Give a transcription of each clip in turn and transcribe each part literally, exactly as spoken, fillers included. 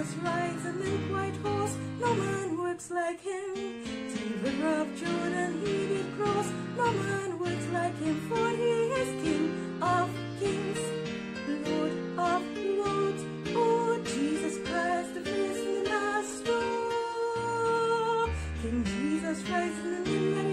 Jesus rides a milk white horse, no man works like him. To the river of Jordan he did cross, no man works like him, for he is King of kings, Lord of lords. Oh, Jesus Christ, the first and the last. Oh, King Jesus rides in the midnight.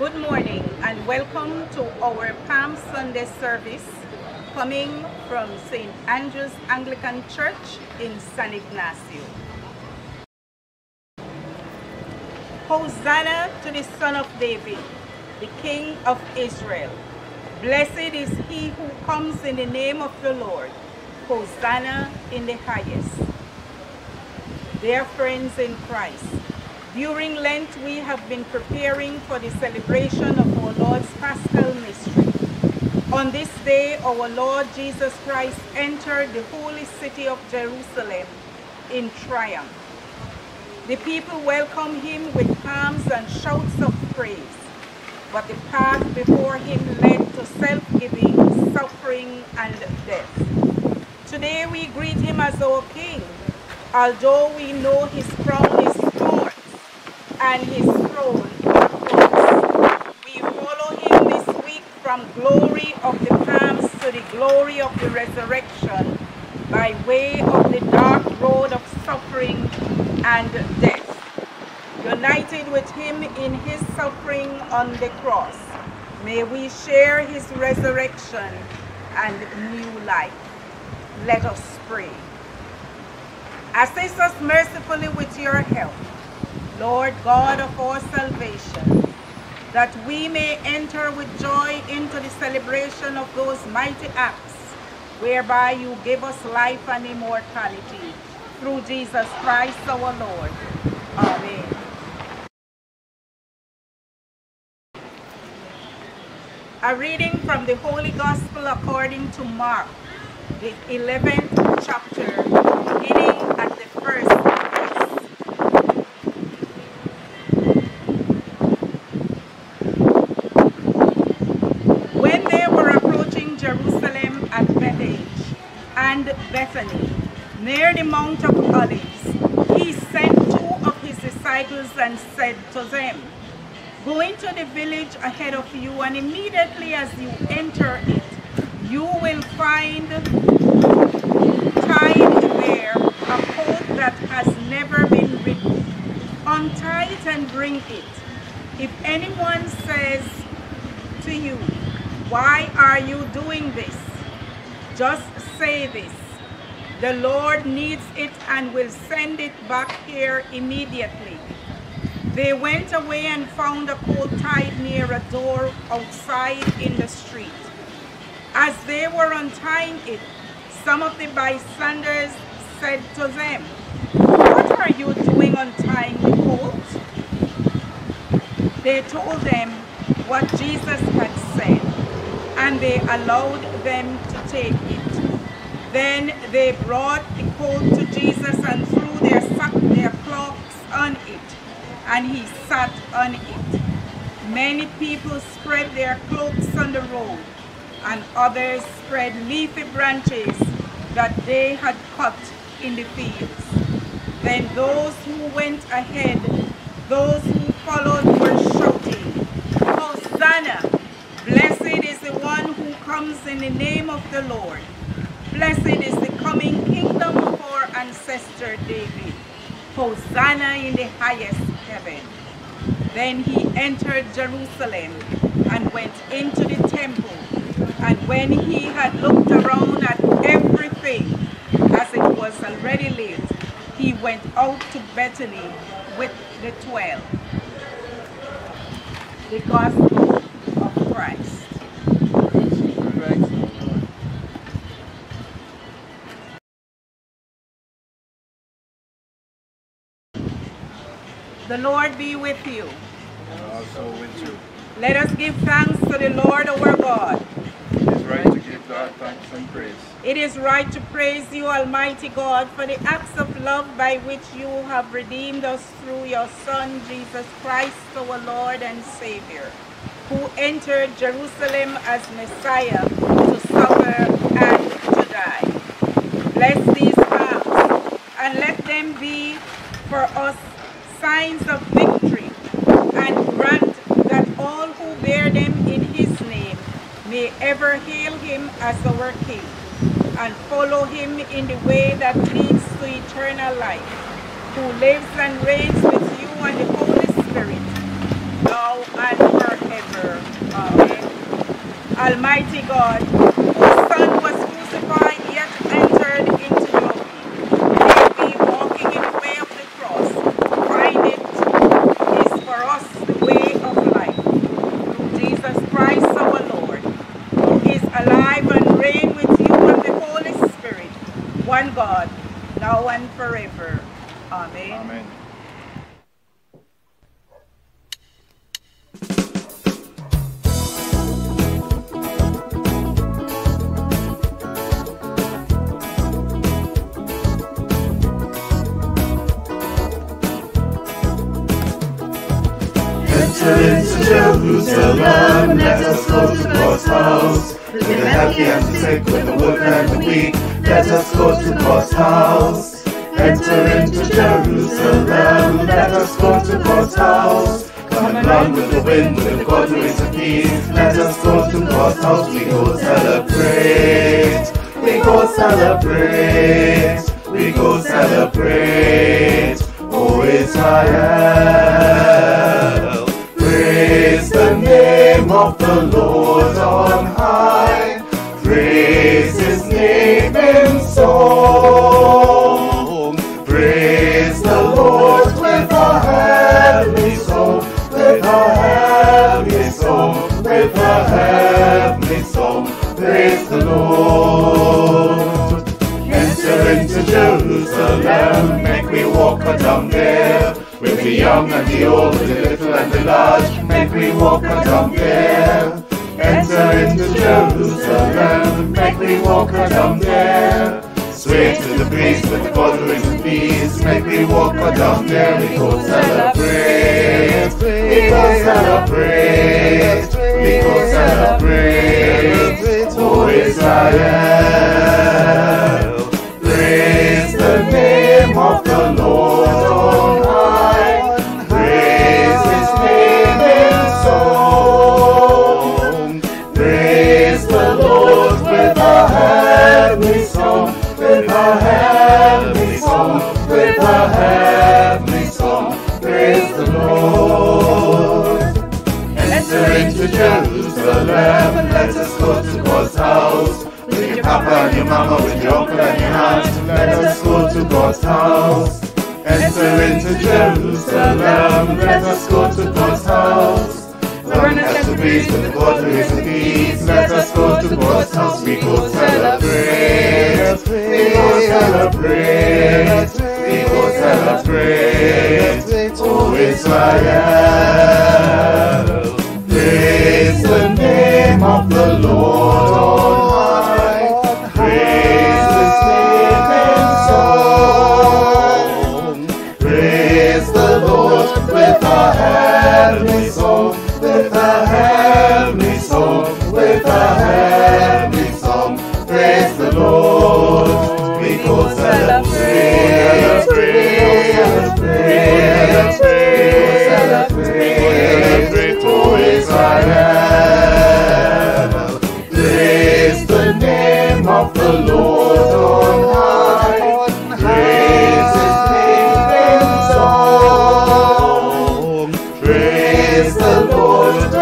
Good morning and welcome to our Palm Sunday service coming from Saint Andrew's Anglican Church in San Ignacio. Hosanna to the Son of David, the King of Israel. Blessed is he who comes in the name of the Lord. Hosanna in the highest. Dear friends in Christ, during Lent, we have been preparing for the celebration of our Lord's Paschal Mystery. On this day, our Lord Jesus Christ entered the holy city of Jerusalem in triumph. The people welcomed him with palms and shouts of praise, but the path before him led to self-giving, suffering, and death. Today, we greet him as our King, although we know his crown is and his throne. We follow him this week from glory of the palms to the glory of the resurrection by way of the dark road of suffering and death. united with him in his suffering on the cross, may we share his resurrection and new life. Let us pray. Assist us mercifully with your help, Lord God of our salvation, that we may enter with joy into the celebration of those mighty acts whereby you give us life and immortality. Through Jesus Christ our Lord. Amen. A reading from the Holy Gospel according to Mark, the eleventh chapter, beginning at the first verse. When they were approaching Jerusalem at Bethany and Bethany, near the Mount of Olives, he sent two of his disciples and said to them, "Go into the village ahead of you, and immediately as you enter it, you will find tied there a colt that has never been ridden. Untie it and bring it. If anyone says to you, 'Why are you doing this?' just say this: 'The Lord needs it and will send it back here immediately.'" They went away and found a colt tied near a door outside in the street. As they were untying it, some of the bystanders said to them, "What are you doing untying the colt?" They told them what Jesus had said, and they allowed them to take it. Then they brought the colt to Jesus and threw their, their cloaks on it, and he sat on it. Many people spread their cloaks on the road, and others spread leafy branches that they had cut in the fields. Then those who went ahead, those who followed, were shouting, "Hosanna! Blessed is the one who comes in the name of the Lord. Blessed is the coming kingdom of our ancestor David. Hosanna in the highest heaven." Then he entered Jerusalem and went into the temple. And when he had looked around at everything, as it was already late, he went out to Bethany with the twelve. The Gospel of Christ. The Lord be with you. And also with you. Let us give thanks to the Lord our God. It is right to give God thanks and praise. It is right to praise you, Almighty God, for the acts of love by which you have redeemed us through your Son, Jesus Christ, our Lord and Savior, who entered Jerusalem as Messiah to suffer and to die. Bless these palms, and let them be for us signs of victory, and grant that all who bear them in his name may ever hail him as our King, and follow him in the way that leads to eternal life, who lives and reigns with you and the Holy Spirit, now and forever. Amen. Almighty God, whose Son was crucified yet entered into one God, now and forever. Amen. Amen. Enter into Jerusalem, and let us go to God's house. To the happy and the sick, with the work and the weak, let us go to God's house. Enter into Jerusalem, let us go to God's house. Come and run with the wind, with the godways of peace, let us go to God's house. We go celebrate, we go celebrate, we go celebrate. Oh, it's high. of the Lord on high. Praise his name in song. Praise the Lord with a heavenly song, with a heavenly song, with a heavenly song. Praise the Lord. Enter into Jerusalem, make we walk down there. With the young and the old, the little and the large, make we walk down there. Enter into Jerusalem, make we walk down there. Swear to the priest with the bordering and peace, make we walk down there. We go celebrate, we go celebrate, we go celebrate, O Israel. Praise the name of the Lord. Let us go to God's house. With your papa and your mama, with your uncle and your aunt, let us go to God's house. Enter into Jerusalem, let us go to God's house. Learn as the priest with the quarterings and beads, let us go to God's house. We go celebrate, we go celebrate, we go celebrate, O Israel. Praise the name of the Lord on high. Praise his name in song. Praise the Lord with a heavenly song, with a heavenly song, with a heavenly song. Praise the Lord. We go celebrate, we go celebrate, we go celebrate. O Israel, praise the name of the Lord on high. Praise his name in song. Praise the Lord with a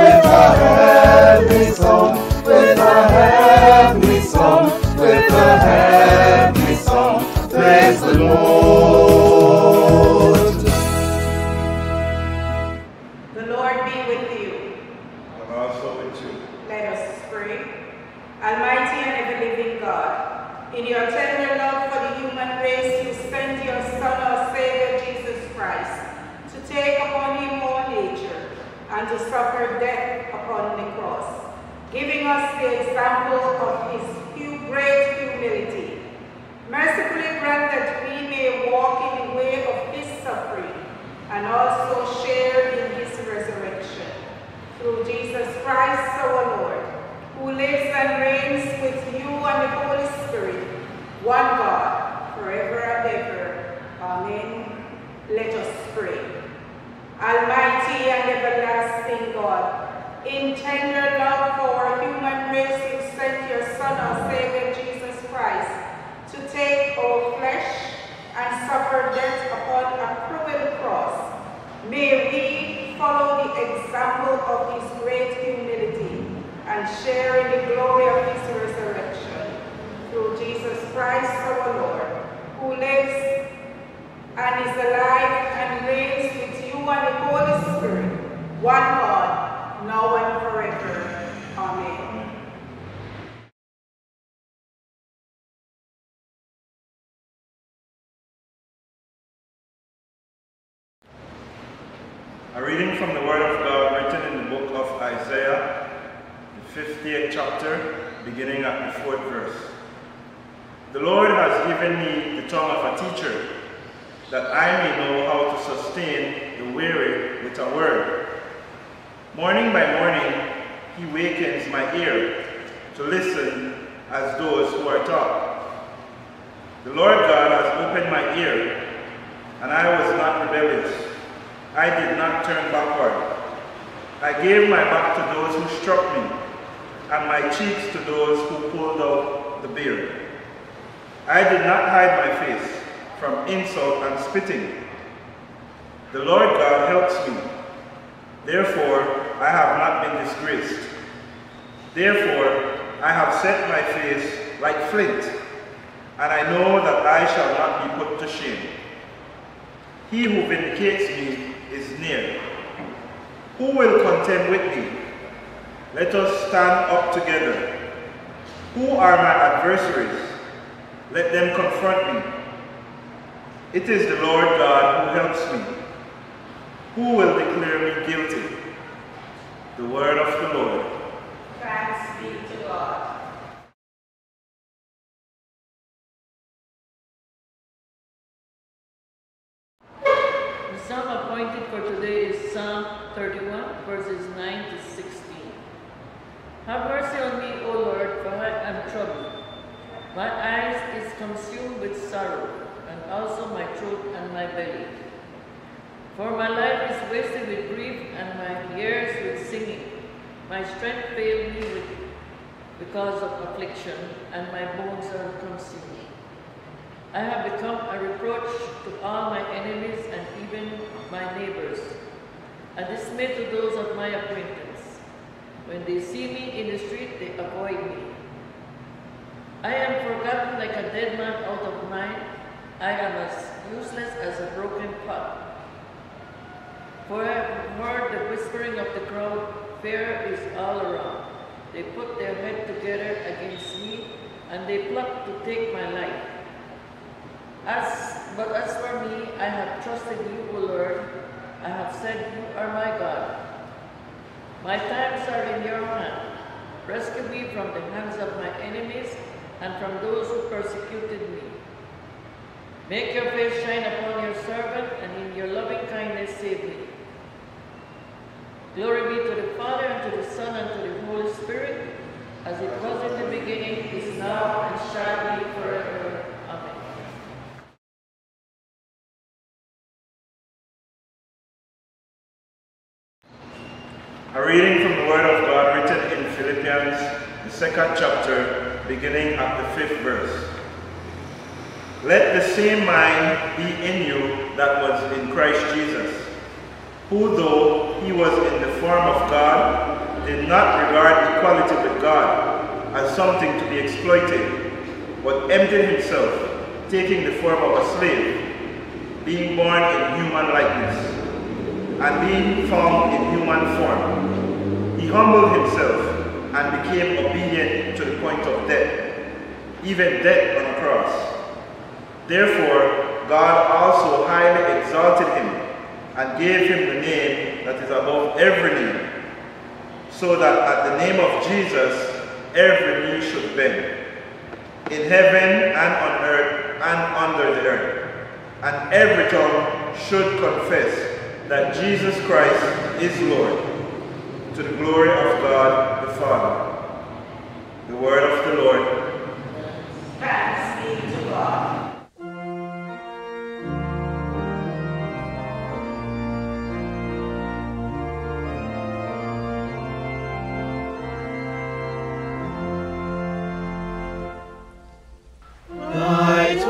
heavenly song, with a heavenly song, with a heavenly song. Praise the Lord. Suffered death upon the cross, giving us the example of his great humility. Mercifully grant that we may walk in the way of his suffering and also share in his resurrection. Through Jesus Christ our Lord, who lives and reigns with you and the Holy Spirit, one God, forever and ever. Amen. Let us pray. Almighty and everlasting God, in tender love for our human race, you sent your Son, our Savior Jesus Christ, to take our flesh and suffer death upon a cruel cross. May we follow the example of his great humility and share in the glory of his resurrection. Through Jesus Christ our Lord, who lives and is alive and reigns with and the Holy Spirit, one God, now and forever. Amen. A reading from the Word of God written in the book of Isaiah, the fiftieth chapter, beginning at the fourth verse. The Lord has given me the tongue of a teacher, that I may know how to sustain the weary with a word. Morning by morning, he wakens my ear to listen as those who are taught. The Lord God has opened my ear, and I was not rebellious. I did not turn backward. I gave my back to those who struck me, and my cheeks to those who pulled out the beard. I did not hide my face from insult and spitting. The Lord God helps me. Therefore, I have not been disgraced. Therefore, I have set my face like flint, and I know that I shall not be put to shame. He who vindicates me is near. Who will contend with me? Let us stand up together. Who are my adversaries? Let them confront me. It is the Lord God who helps me. Who will declare me guilty? The word of the Lord. Thanks be to God. The psalm appointed for today is Psalm thirty-one, verses nine to sixteen. Have mercy on me, O Lord, for I am troubled. My eyes is consumed with sorrow, and also my throat and my belly. For my life is wasted with grief, and my ears with singing. My strength failed me with, because of affliction, and my bones are consumed. I have become a reproach to all my enemies and even my neighbors, a dismay to those of my acquaintance. When they see me in the street, they avoid me. I am forgotten like a dead man out of mind. I am as useless as a broken pot. For I have heard the whispering of the crowd, fear is all around. They put their head together against me, and they plot to take my life. As, but as for me, I have trusted you, O Lord. I have said, you are my God. My times are in your hand. Rescue me from the hands of my enemies and from those who persecuted me. Make your face shine upon your servant, and in your loving kindness save me. Glory be to the Father, and to the Son, and to the Holy Spirit, as it was in the beginning, is now, and shall be forever. Amen. A reading from the Word of God written in Philippians, the second chapter, beginning at the fifth verse. Let the same mind be in you that was in Christ Jesus, who though he was in the form of God, did not regard equality with God as something to be exploited, but emptied himself, taking the form of a slave, being born in human likeness, and being found in human form. He humbled himself and became obedient to the point of death, even death on a cross. Therefore, God also highly exalted him and gave him the name that is above every name, so that at the name of Jesus every knee should bend, in heaven and on earth and under the earth, and every tongue should confess that Jesus Christ is Lord, to the glory of God the Father. The word of the Lord. Thanks be to God. Light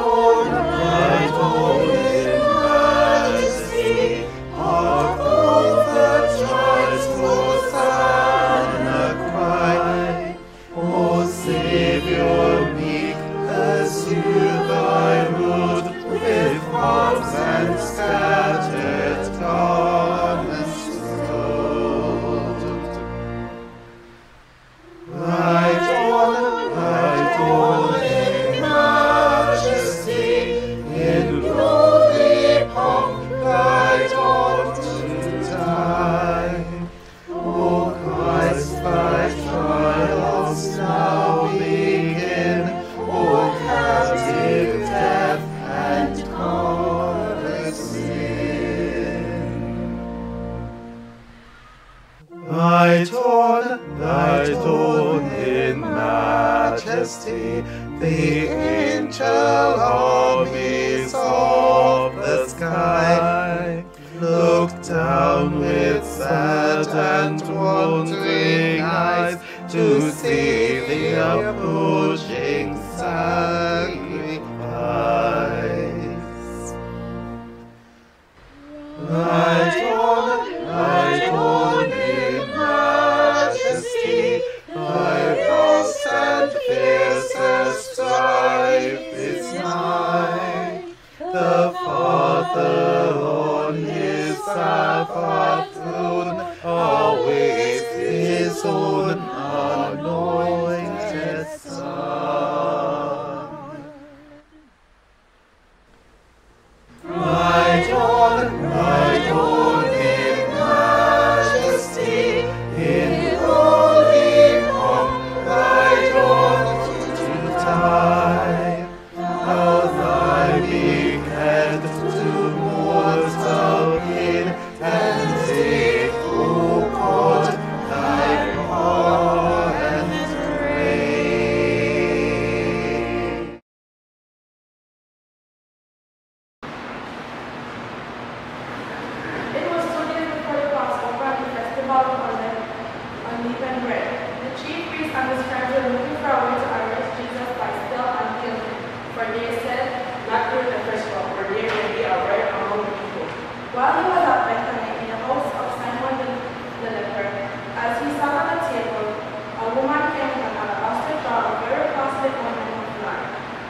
on, light on in majesty, but through always his own anointed Son. Right on, right on in majesty, in holy pomp, right on to time. How thy big head to mortal in and take, O God, thy power and reign. It was two days before the Passover and the festival of Unleavened Bread. The chief priests and the scribes were looking for a way to arrest Jesus by stealth and kill him. For they said, not during the festival, for there will be a riot among the people. While he was at Bethany in the house of Simon the, the leper, as he sat at a table, a woman came with an alabaster jar of very costly ointment of nard,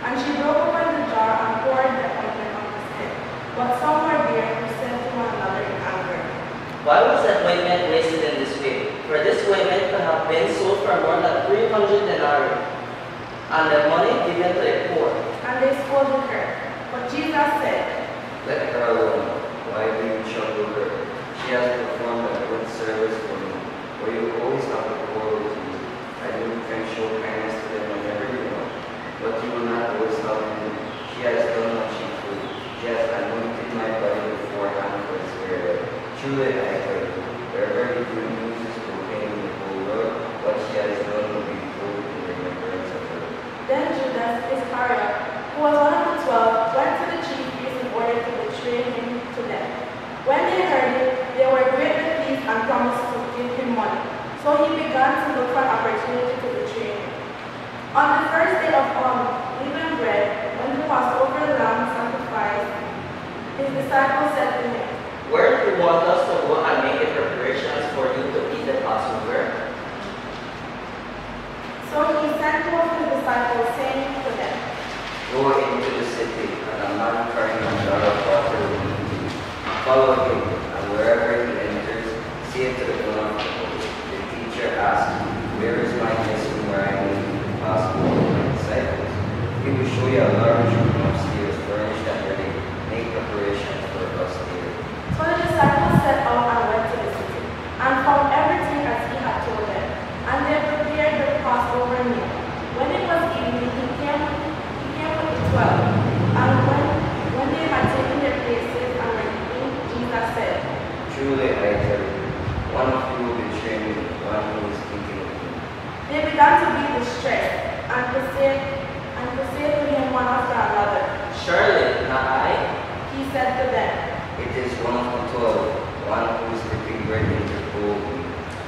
and she broke open the jar and poured the ointment on his head. But some were there who said to one another in anger, "Why was that ointment wasted in this way? For this ointment could have been sold for more than three hundred denarii, and the money given to the poor." And they spoke to her. But Jesus said, "Let her alone. Why do you trouble her? She has performed a good service for me. For you always have the poor with me, and you can show kindness to them whenever you want. But you will not always help me. She has done what she could. She has anointed my body beforehand for its burial. Truly I tell you, wherever the good news is proclaimed in the whole world, what she has done will be told in remembrance of her." Then Judas Iscariot, who was one of the twelve, went to the chief priests in order to betray him to them. When they heard it, they were greatly pleased and promised to give him money. So he began to look for an opportunity to betray him. On the first day of Unleavened Bread, when the Passover lamb sacrificed, his disciples said to him, "Where do you want us to go and make the preparations for you to eat the Passover?" So he sent two of his disciples, saying to them, "Go into the city, and a man carrying a jar of water will meet you. Follow him, and wherever he enters, say to the one of the host, 'The teacher asked, where is my place where I may eat the Passover with my disciples?' He will show you a large room upstairs, furnished and ready. Make preparations for us here." So the disciples set out and went to the city, and found everything as he had told them, and they prepared the Passover meal. When it was evening, he came, he came with the twelve, and when, when they had taken their places and were eating, Jesus said, "Truly I tell you, one of you will betray me, one who is thinking of me." They began to be distressed, and to say, and to say to him one after another, "Surely not I." He said to them, "It is one of the twelve, one who is dipping bread into gold,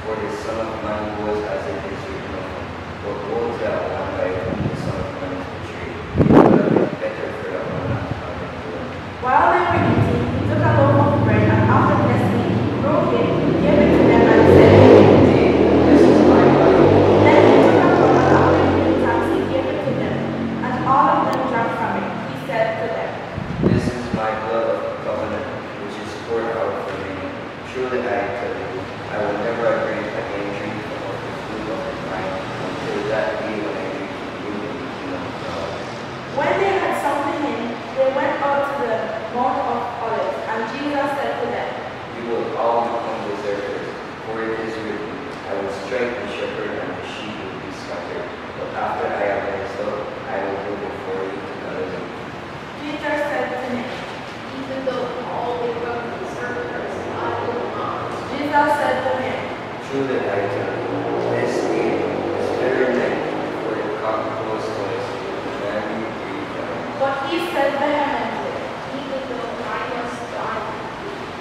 for the Son of Man goes as it is written of him. For all that one by whom the Son of Man is betrayed, it would have been better for that one not to have been born." While they were eating, he took a loaf of bread, and after blessing it, he broke it, gave it to them, and said, "Take, this is my body." Then he took a cup, and after giving thanks, he gave it to them, and all of them drank from it. He said to them, "This is my blood of the covenant, which is poured out for many. Truly I tell you, I will never drink again drink of the fruit of the vine until that day when I drink you in the kingdom of God." When they had something in, they went out to the Mount of Olives, and Jesus said to them, "You will all become deserters, for it is written, I will strike the shepherd and the sheep will be scattered. But after I have raised up, I will go before you to Galilee." Peter said to him, "Even though all the world is deserters, I will not." Jesus said to him, "Truly I tell you, this day, this very night, before the cock crows twice, the man will be denied." But he said vehemently, "Even though I must die,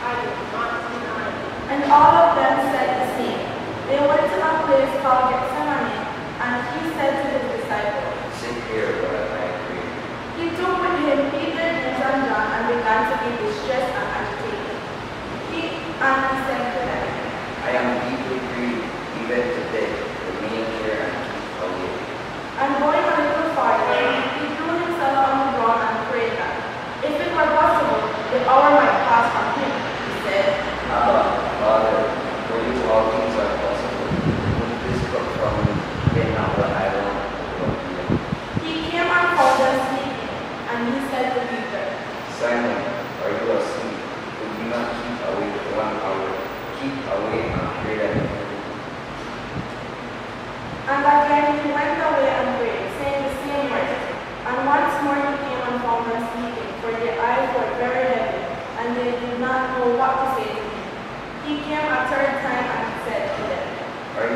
I will not deny you." And all of them said the same. They went to a place called Gethsemane, and he said to his disciples, "Sit here while I pray." He took with him Peter, James, and John, and began to be distressed and agitated. He and he said to them, "I am deeply grieved, even to death. Remain here and keep awake." And going a little farther, he threw himself on the ground and prayed that, if it were possible, the hour might pass from him. He said, "Abba,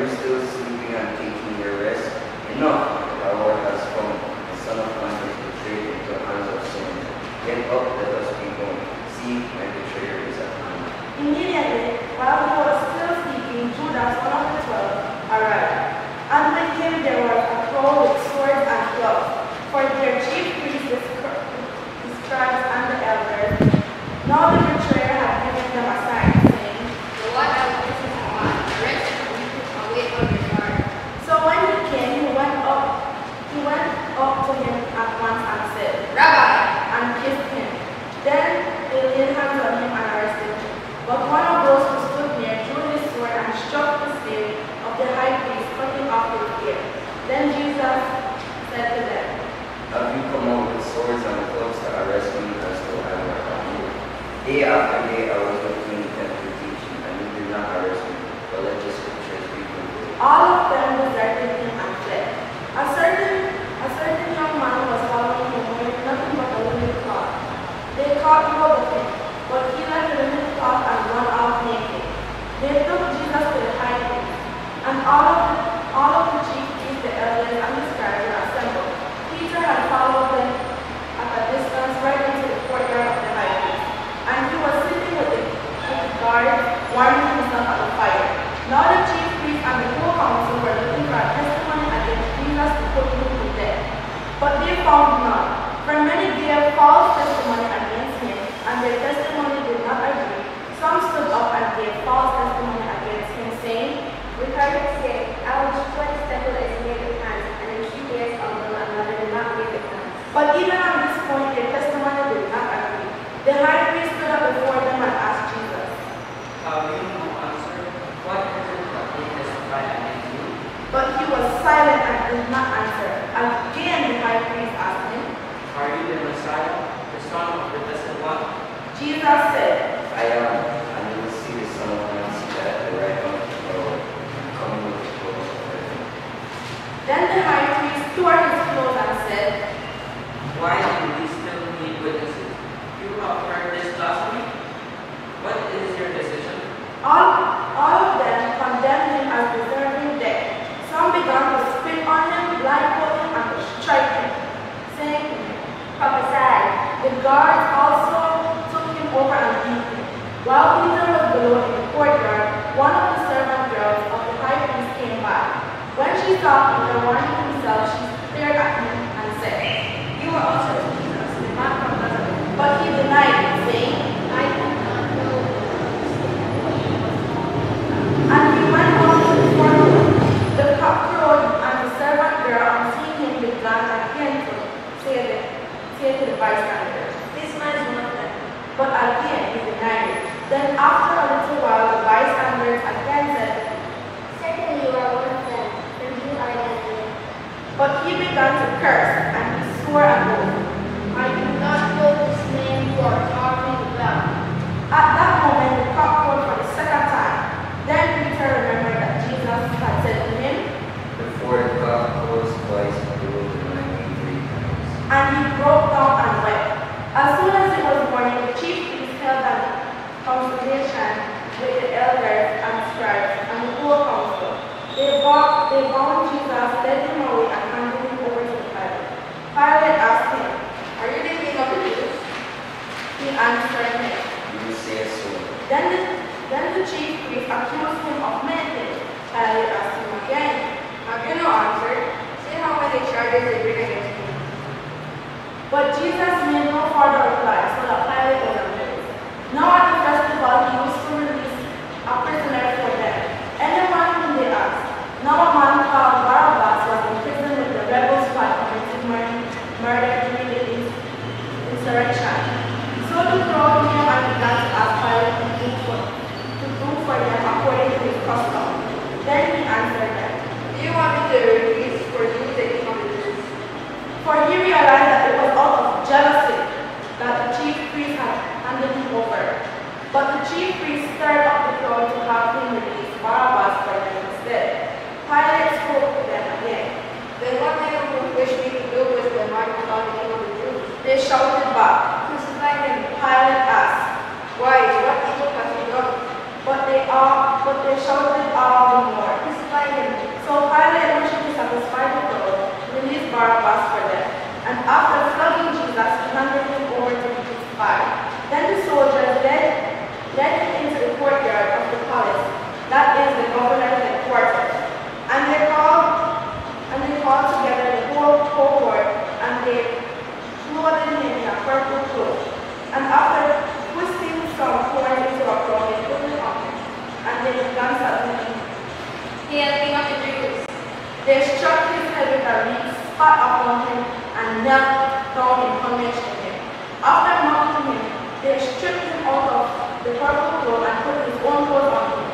you still sleeping and taking your rest? Enough, the hour has come. The Son of Man is betrayed into the hands of sinners. Get up, let us be gone. See, my betrayer is at hand. Immediately, while he was still sleeping, Judas, one of the twelve, arrived. And with him there was a crowd with swords and clubs, for their chief priests, the scribes, and the elders. Now the betrayer had given them a sign, saying, "The one I will put his hand, the rest of you put away on your guard." So when he came, he went up, he went up to him at once and said, "Rabbi," and kissed him. Then they laid hands on him and arrested him. But one of those who stood near drew his sword and struck the slave of the high priest, cutting off his ear. Then Jesus said to them, "Have you come out with swords and clubs to arrest me as though I were on you? Day after day I was with you in the temple teaching, and you did not arrest me, but let the scriptures be fulfilled." All of them deserted him and fled. A certain, a certain young man was following him wearing nothing but a linen cloth. They caught hold of him, but he left the linen cloth and ran off naked. They took Jesus to the high priest, and all of the, all of the chief priests, the elders, and the scribes were assembled. Peter had followed them at a distance right into the courtyard of the high priest, and he was sitting with the, with the guard, warming himself at the fire. Now the chief priests and the whole council were looking for a testimony against Jesus to put him to death, but they found none. For many gave false testimony against him, and their testimony did not agree. Some stood up and gave false testimony against him, saying, "We heard him say, 'I will destroy the temple that is made with hands, and in three days I will build another not made with hands.'" But even at this point, their testimony did not agree. The high priest stood up before them and asked Jesus, "Have you no answer? What is it that they testify against you?" But he was silent and did not answer. Again, the high priest asked him, "Are you the Messiah, the Son of the Blessed One?" Jesus said, "I am, and you will see the Son of Man seated at the right hand of the Lord, coming with the glory of heaven." Then the high priest tore his clothes and said, "Why do you still need witnesses? You have heard this blasphemy. What is your decision?" All, all of them condemned him as deserving death. Some began to spit on him, blindfold him, and strike him, saying, "Prophesy." The guards also took him over and beat him. While Peter was below in the courtyard, one of the servant girls of the high priest came by. When she saw Peter warming himself, she stared at him and said, "You were also Jesus, the man from Nazareth." But he denied it, saying, "I do not know." And he went on to the courtyard. The cock crowed, and the servant girl, on seeing him, began again to say that. To the bystanders, "This man is not dead." But again he denied it. Then after a little while the bystanders again said, "Certainly you are one of them, for you are dead." But he began to curse and he swore at them, "I do not know this man you are talking about." At that moment the cock crowed for the second time. Then Peter remembered that Jesus had said to him, "Before the cock crows twice, you will deny me three times." And he broke down and wept. As soon as it was morning, the chief priest held a consultation with the elders and scribes and the whole council. They bound, they bound Jesus, led him away, and handed him over to Pilate. Pilate asked him, "Are you the king of the Jews?" He answered him, "You say so." Then the, then the chief priest accused him of many things. Pilate asked him again, "Have you no answer? See how many charges they bring against you." But Jesus made no further reply, so that Pilate was amazed. Now at the festival he used to release a prisoner for them, anyone whom they asked. Now a man called Barabbas was in prison with the rebels who had committed murder during the insurrection. So the crowd came and began to ask Pilate to do for, to do for them according to his custom. Then he answered them, "Do you want me to release for you the king of the Jews?" For he realized that it was jealousy that the chief priest had handed him over. But the chief priest stirred up the crowd to have him release Barabbas for them instead. Pilate spoke to them again. "Then what do you wish me to do with the man called the king of the Jews?" They shouted back, "Crucify him!" Pilate asked, "Why? What evil has he done?" But they all, but they shouted all the more, "Crucify hiding. So Pilate, in order to satisfy the people, released Barabbas for them. And after flogging Jesus, he handed him over to be crucified. Then the soldiers led, led him into the courtyard of the palace, that is the governor's headquarters. And they called, and they called together the whole cohort, and they clothed him in a purple cloak. And after twisting some corn into a crown, they put it on him, and they began suddenly. He had King of the Jews. They struck his head with a reed, spat upon him, and knelt down in homage to him. After mocking him, they stripped him out of the purple cloak and put his own clothes on him.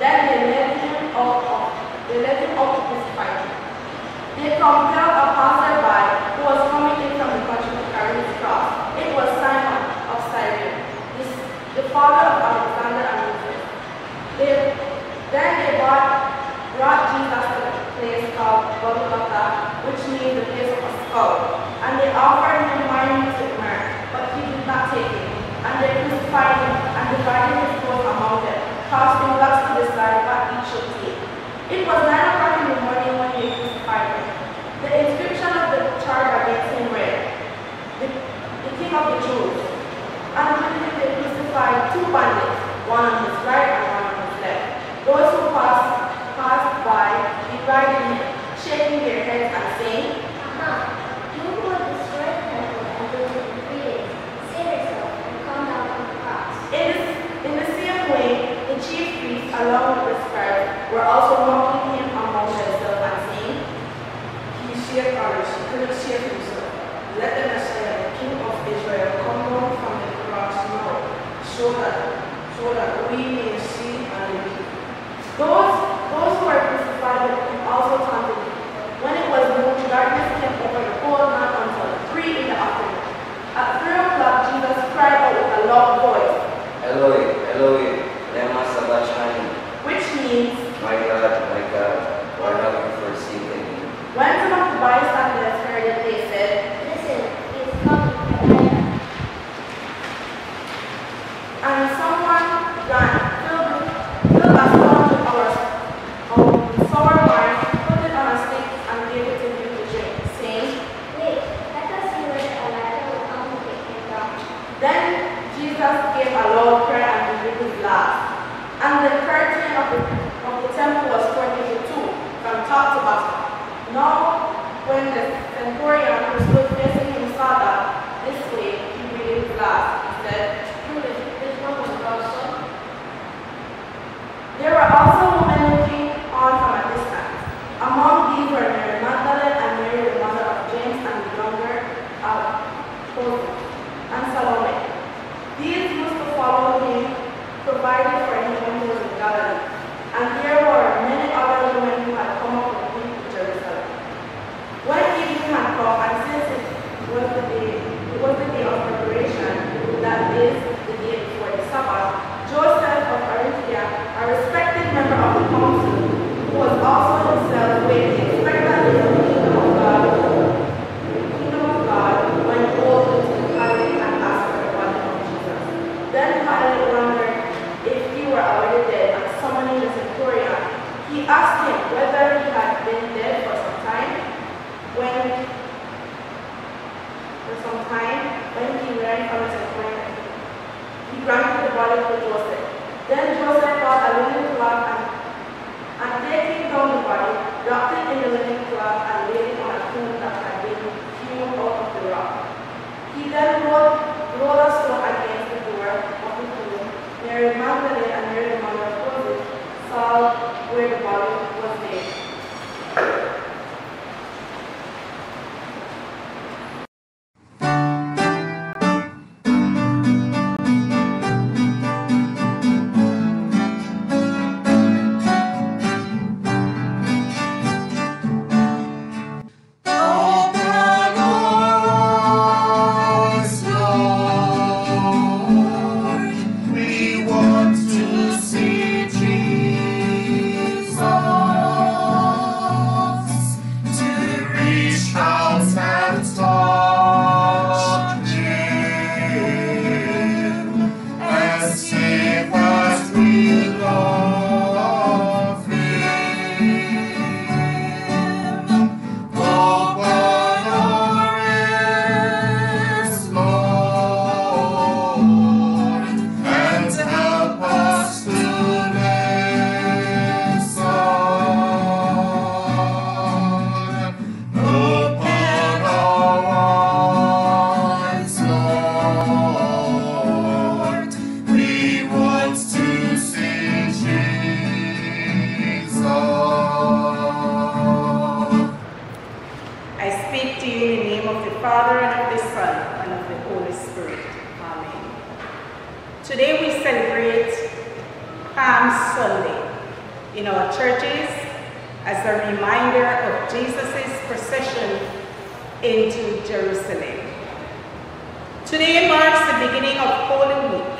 Then they led him out of they led him out to crucify him. They compelled a passerby who was coming in from the country to carry his cross. It was Simon of Cyrene, the father of Alexander and Moses. They, then they bought brought Jesus to the place called Golgotha, which means the place of a skull, and they offered him wine to drink, but he did not take it. And they crucified him and divided his clothes among them, casting lots to decide what each should take. It was nine o'clock in the morning when they crucified him. The inscription of the charge against him read, the, the King of the Jews. And with him they crucified two bandits, one on his right and one on his left. Those who passed passed by, deriding him, shaking their heads and saying, "Aha, you who have destroyed the temple and built it in three days, save yourself and come down from the cross." In, in the same way, the chief priests, along with the scribes, were also mocking him among themselves and saying, "He shared ours, he couldn't share himself. Let the Messiah, the King of Israel, come down from the cross now, so that, so that we may see and believe." Those Those who were crucified with him also taunted him. When it was noon, darkness came over the whole night until three in the afternoon. At three o'clock, Jesus cried out with a loud voice, "Eloi, Eloi, lema sabachthani," which means, "My God, my God, why have you forsaken me?" When some of the bystanders heard it, they said, "Listen, he is coming from heaven." And someone ran, filled filled a stone with our sour wine, put it on a stick, and gave it to him to drink, saying, "Wait, let us see whether Elijah will come to take him down." Then Jesus gave a loud cry and blew his blast, and the curtain of the, of the temple was torn into two, from top to bottom. Now, when the centurion who stood facing him saw that this way he blew his blast, he said, "Who is this one who was also?" There were also women who on from a distance. Among these were Mary Magdalene and Mary the mother of James and the younger of Joseph, and Salome. These used to follow him, provided for him when he was in Galilee. And there were many other women who had come up with him to Jerusalem. When evening had come, and since it was the day, it was the day of preparation, that is, the day before the Sabbath, Joseph of Arimathea, a respected member of the council, was also himself with the expectancy of the kingdom of God, the kingdom of God, when he called into Pilate and asked for the body of Jesus. Then Pilate wondered if he were already dead, and summoning the centurion, he asked him whether he had been dead for some time. When for some time, when he ran from the centurion, he granted the body to Joseph. Then Joseph got a linen cloth and And taking down the body, wrapped it in the linen cloth and laid it on a stone that had been hewn out of the rock. He then rolled, rolled a stone against the door of the tomb. Mary Magdalene and Mary the mother of Joseph saw where the body was laid. Palm Sunday in our churches as a reminder of Jesus' procession into Jerusalem. Today marks the beginning of Holy Week,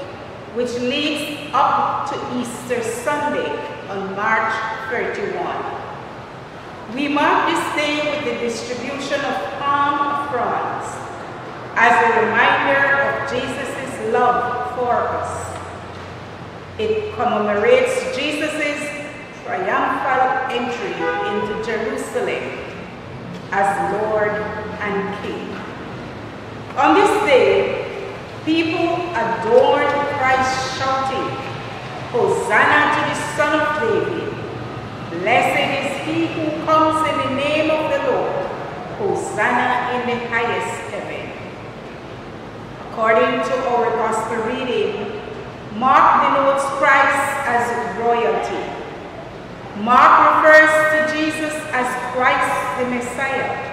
which leads up to Easter Sunday on March thirty-first. We mark this day with the distribution of palm fronds as a reminder of Jesus' love for us. It commemorates Jesus' triumphal entry into Jerusalem as Lord and King. On this day, people adored Christ shouting, "Hosanna to the Son of David! Blessed is he who comes in the name of the Lord! Hosanna in the highest heaven!" According to our gospel reading, Mark denotes Christ as royalty. Mark refers to Jesus as Christ the Messiah.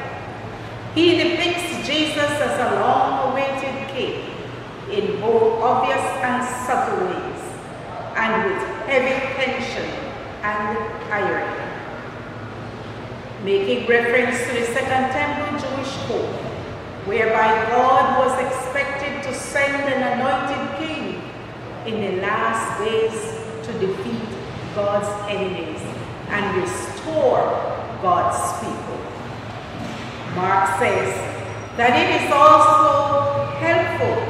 He depicts Jesus as a long-awaited king in both obvious and subtle ways, and with heavy tension and irony, making reference to the Second Temple Jewish code, whereby God was expected to send an anointed king in the last days to defeat God's enemies and restore God's people. Mark says that it is also helpful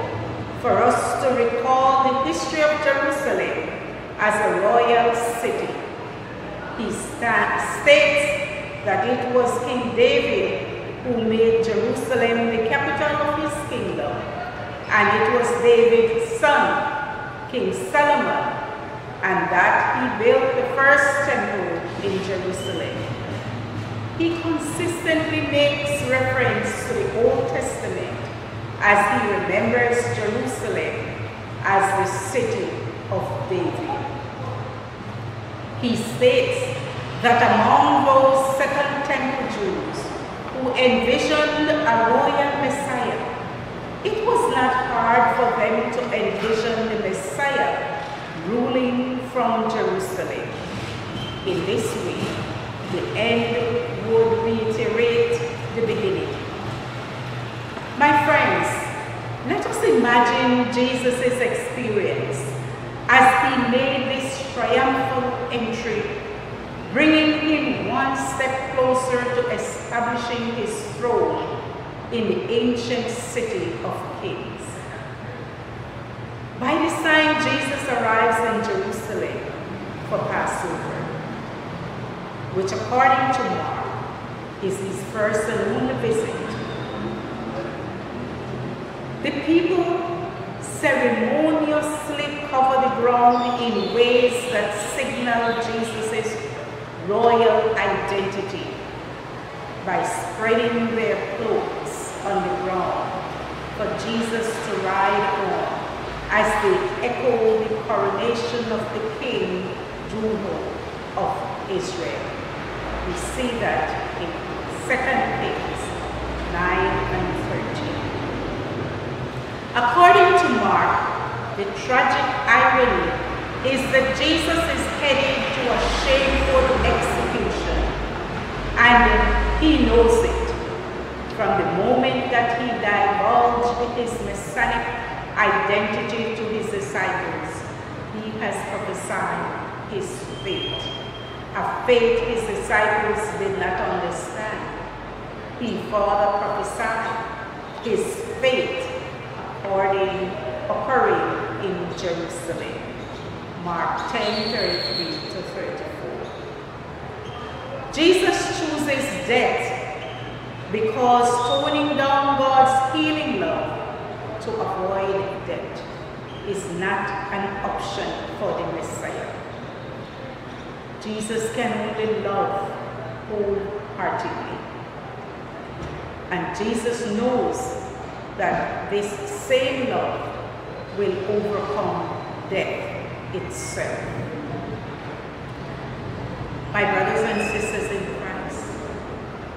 for us to recall the history of Jerusalem as a royal city. He states that it was King David who made Jerusalem the capital of his kingdom, and it was David's son, King Solomon, and that he built the first temple in Jerusalem. He consistently makes reference to the Old Testament as he remembers Jerusalem as the city of David. He states that among those Second Temple Jews who envisioned a royal Messiah, it was not hard for them to envision the Messiah ruling from Jerusalem. In this way, the end would reiterate the beginning. My friends, let us imagine Jesus' experience as he made this triumphal entry, bringing him one step closer to establishing his throne in the ancient city of kings. By the time Jesus arrives in Jerusalem for Passover, which according to Mark is his first and only visit, the people ceremoniously cover the ground in ways that signal Jesus' royal identity by spreading their clothes on the ground for Jesus to ride on as they echo the coronation of the King Jehu of Israel. We see that in Second Kings nine and thirteen. According to Mark, the tragic irony is that Jesus is headed to a shameful execution, and he knows it from the moment that he divulged his Messianic identity to his disciples. He has prophesied his fate, a fate his disciples did not understand. He further prophesied his fate according, occurring in Jerusalem. Mark ten, thirty-three to thirty-four. Jesus chooses death because toning down God's healing love to avoid death is not an option for the Messiah. Jesus can only love wholeheartedly. And Jesus knows that this same love will overcome death itself. My brothers and sisters in Christ,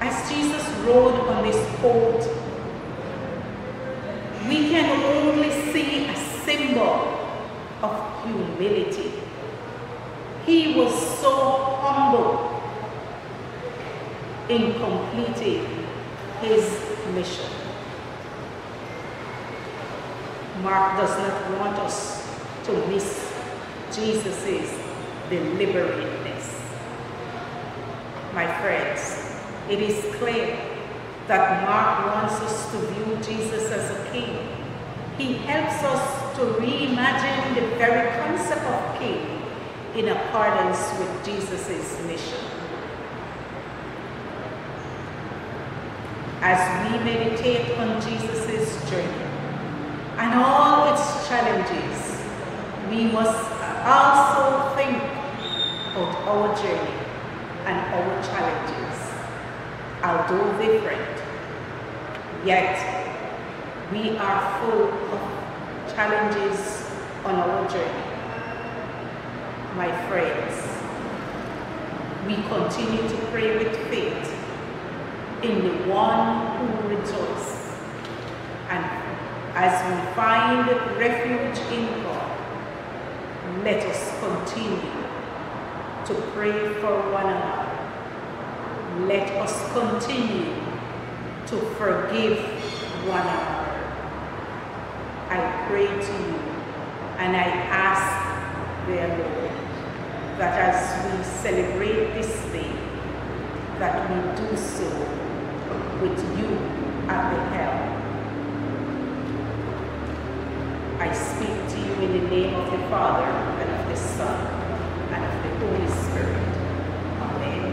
as Jesus rode on this colt, we can only see a symbol of humility He was so humble in completing his mission. Mark does not want us to miss Jesus' deliberateness. My friends, it is clear that Mark wants us to view Jesus as a king. He helps us to reimagine the very concept of king in accordance with Jesus' mission. As we meditate on Jesus' journey and all its challenges, we must also think of our journey and our challenges. Although different, yet we are full of challenges on our journey. My friends, we continue to pray with faith in the one who rejoices, and as we find refuge in God, let us continue to pray for one another. Let us continue to forgive one another. I pray to you and I ask, dear Lord, that as we celebrate this day, that we do so with you at the helm. I speak to you in the name of the Father, and of the Son, and of the Holy Spirit. Amen.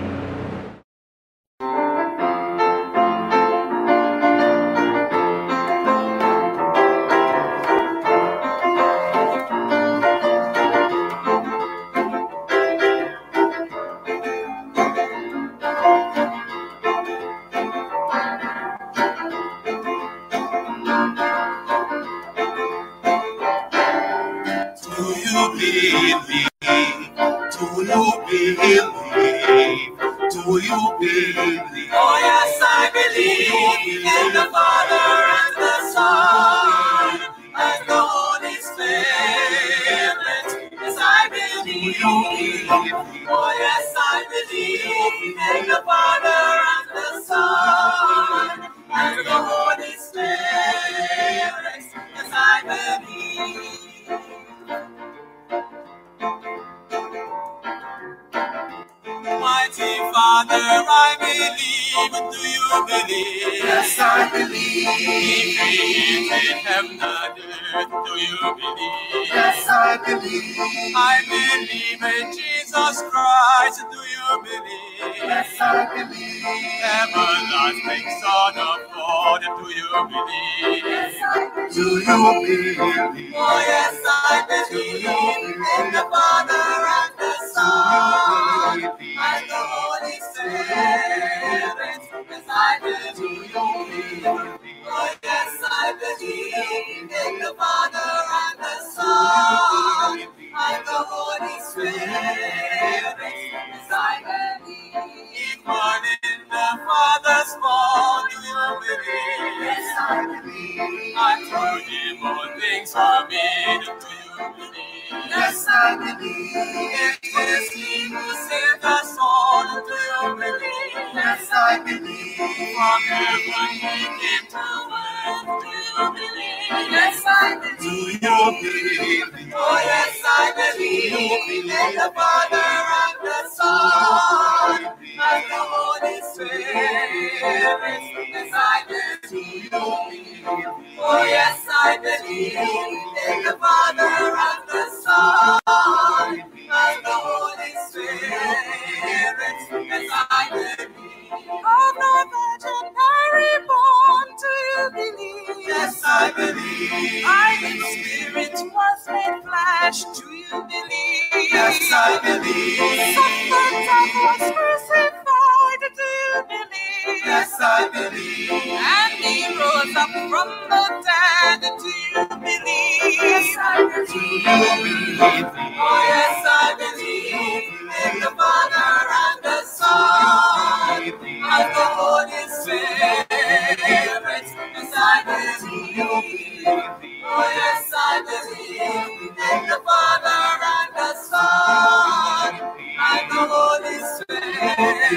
We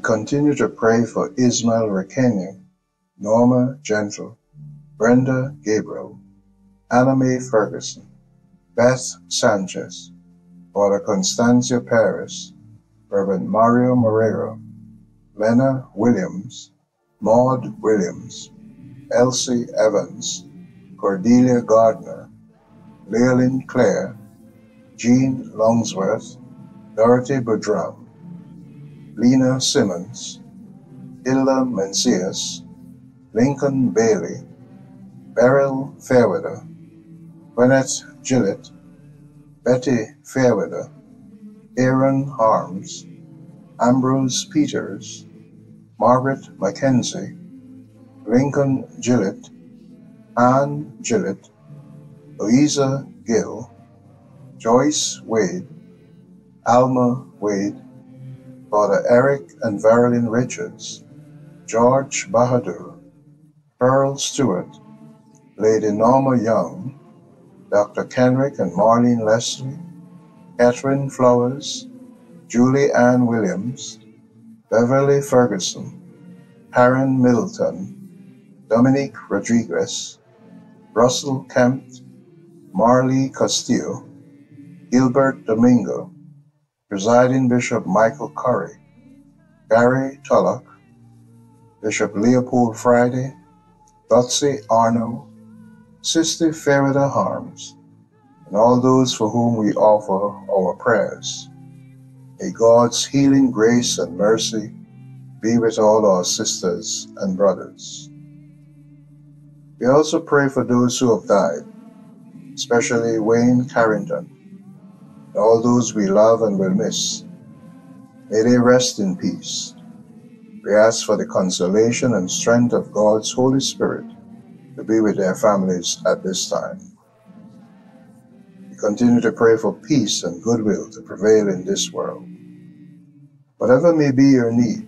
continue to pray for Ismael Rakenya, Norma Gentle, Brenda Gabriel, Anna May Ferguson, Beth Sanchez, Paula Constancia Paris, Reverend Mario Morero, Lena Williams, Maud Williams, Elsie Evans, Cordelia Gardner, Leolyn Clare, Jean Longsworth, Dorothy Boudreau, Lena Simmons, Illa Mencius, Lincoln Bailey, Beryl Fairweather, Bennett Gillett, Betty Fairweather, Aaron Harms, Ambrose Peters, Margaret Mackenzie, Lincoln Gillett, Anne Gillett, Louisa Gill, Joyce Wade, Alma Wade, Father Eric and Verilyn Richards, George Bahadur, Pearl Stewart, Lady Norma Young, Doctor Kenrick and Marlene Leslie, Catherine Flowers, Julie Ann Williams, Beverly Ferguson, Karen Middleton, Dominique Rodriguez, Russell Kemp, Marley Castillo, Gilbert Domingo, Presiding Bishop Michael Curry, Gary Tulloch, Bishop Leopold Friday, Betsy Arno, Sister Fairweather Harms, and all those for whom we offer our prayers. May God's healing grace and mercy be with all our sisters and brothers. We also pray for those who have died, especially Wayne Carrington, and all those we love and will miss. May they rest in peace. We ask for the consolation and strength of God's Holy Spirit to be with their families at this time. We continue to pray for peace and goodwill to prevail in this world. Whatever may be your need,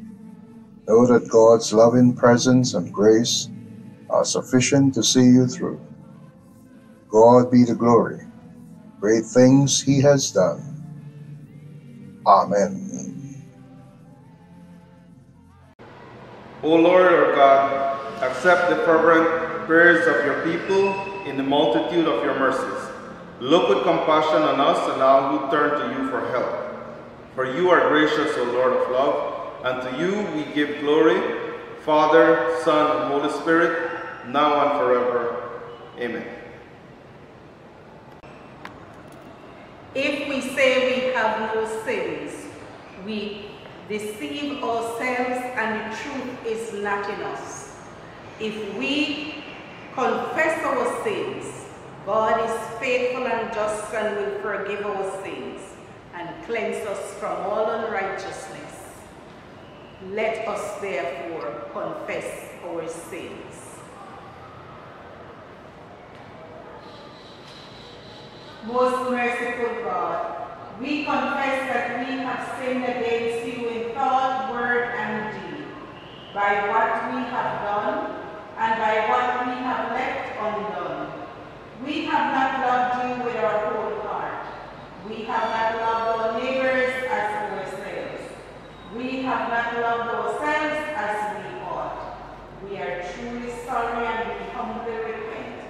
know that God's loving presence and grace are sufficient to see you through. God be the glory. Great things he has done. Amen. O Lord our God, accept the fervent prayers of your people in the multitude of your mercies. Look with compassion on us and all who turn to you for help. For you are gracious, O Lord of love, and to you we give glory, Father, Son, and Holy Spirit, now and forever. Amen. If we say we have no sins, we deceive ourselves and the truth is not in us. If we confess our sins, God is faithful and just and will forgive our sins and cleanse us from all unrighteousness. Let us therefore confess our sins. Most merciful God, we confess that we have sinned against you in thought, word, and deed, by what we have done and by what we have left undone. We have not loved you with our whole heart. We have not loved our neighbors as ourselves. We have not loved ourselves as we ought. We are truly sorry and we humbly repent.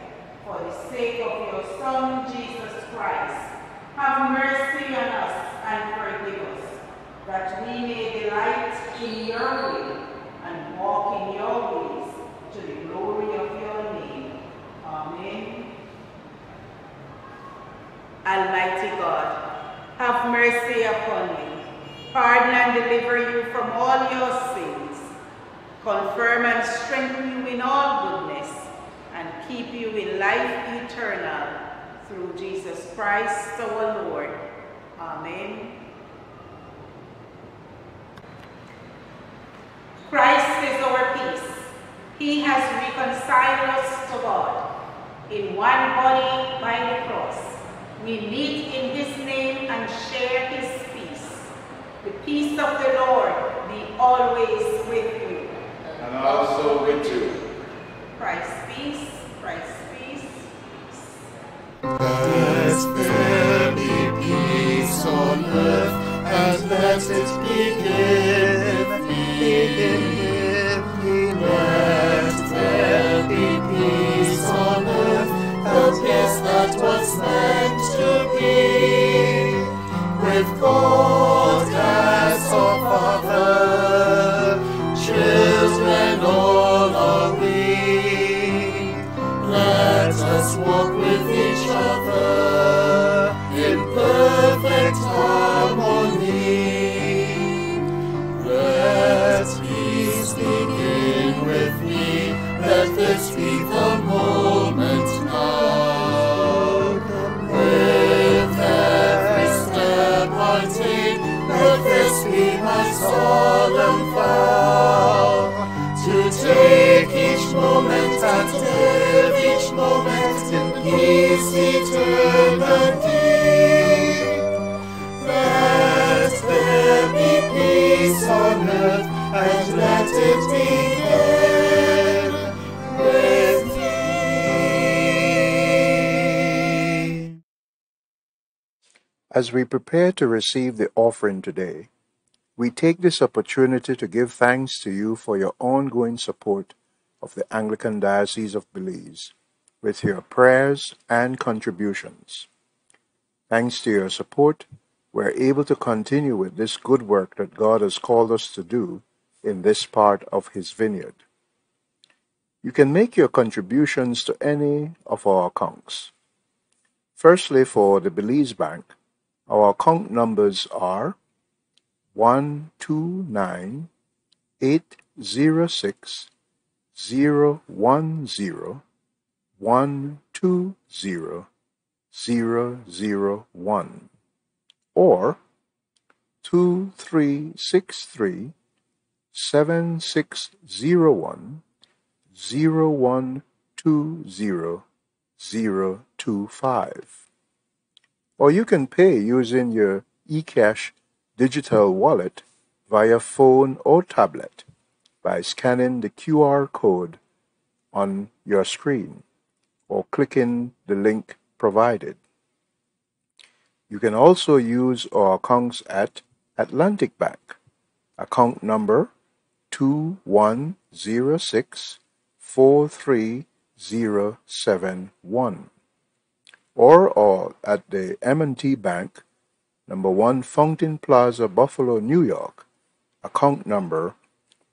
For the sake of your Son, Jesus Christ, have mercy on us and forgive us, that we may delight in your will and walk in your ways to the glory of your name. Amen. Almighty God, have mercy upon me, pardon and deliver you from all your sins, confirm and strengthen you in all goodness, and keep you in life eternal. Through Jesus Christ, our Lord. Amen. Christ is our peace. He has reconciled us to God in one body by the cross. We meet in his name and share his peace. The peace of the Lord be always with you. And also with you. Christ's peace, Christ's peace. Let us be peace on earth, and let it begin, begin, begin. Let there be peace on earth, and yes. us walk with each other in perfect harmony. Let peace begin with me, let this be the moment now. With every step I take, let this be my solemn vow, to take each moment and live each moment in peace eternally. Let there be peace on earth, and let it begin with thee. As we prepare to receive the offering today, we take this opportunity to give thanks to you for your ongoing support of the Anglican Diocese of Belize, with your prayers and contributions. Thanks to your support, we're able to continue with this good work that God has called us to do in this part of His vineyard. You can make your contributions to any of our accounts. Firstly, for the Belize Bank, our account numbers are one two nine eight zero six Zero one zero one two zero zero zero one, or two three six three seven six zero one zero one two zero zero two five, or you can pay using your eCash digital wallet via phone or tablet by scanning the Q R code on your screen or clicking the link provided. You can also use our accounts at Atlantic Bank, account number two one zero six four three zero seven one, or, or at the M and T Bank, number one Fountain Plaza, Buffalo, New York, account number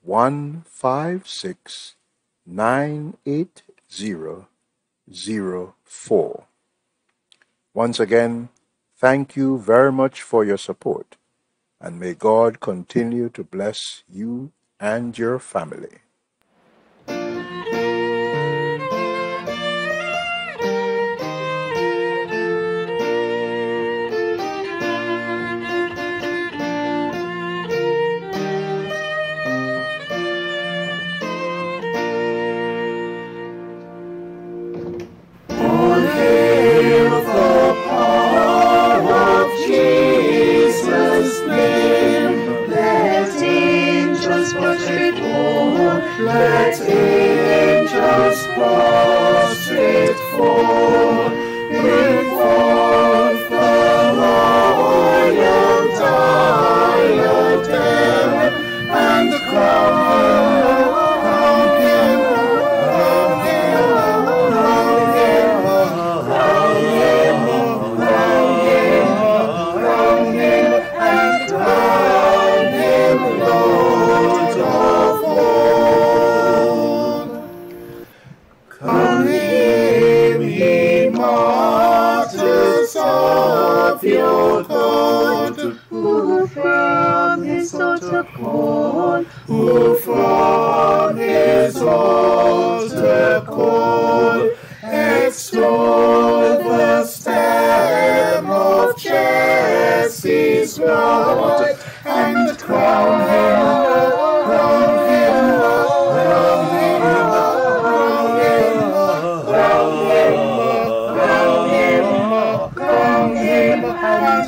one five six nine eight zero zero four. Once again, thank you very much for your support, and may God continue to bless you and your family. Let angels prostrate fall, bring forth the royal diadem, and crown him, crown him, crown him, crown him, crown him, crown him, and crown him, Lord of all. Your God, who from his altar called, who from his altar called, extol the stem of Jesse's rod, and crown him, crown him, crown him, crown him, crown him, crown him, crown him, crown him.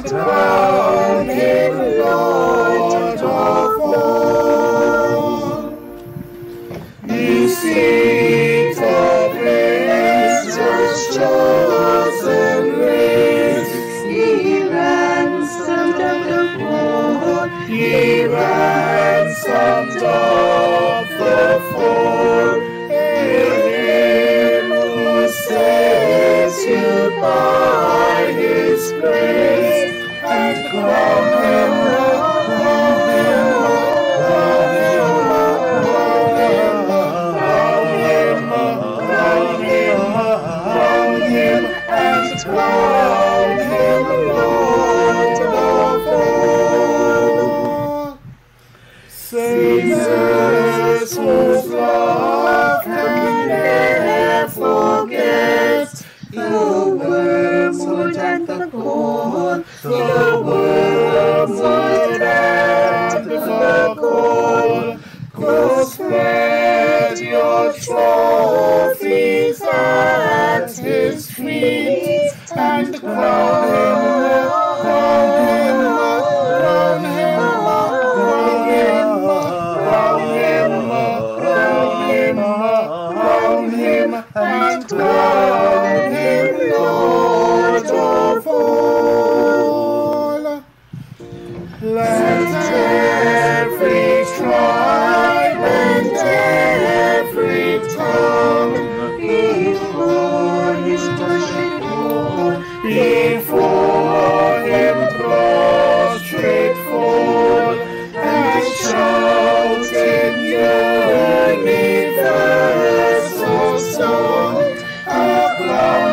And crown him Lord of all. He seeks the grace that's chosen race. He ransomed of the poor. He ransomed of the poor. In him who saves you by his grace. And crown him, crown him, crown him, crown him, crown him, crown him, crown him, and crown him with, crown him with, crown him with, crown him with, crown him with, crown him with, crown him and crown him Lord of all. Let every tribe and every tongue before him prostrate fall and shout in universal song, acclaim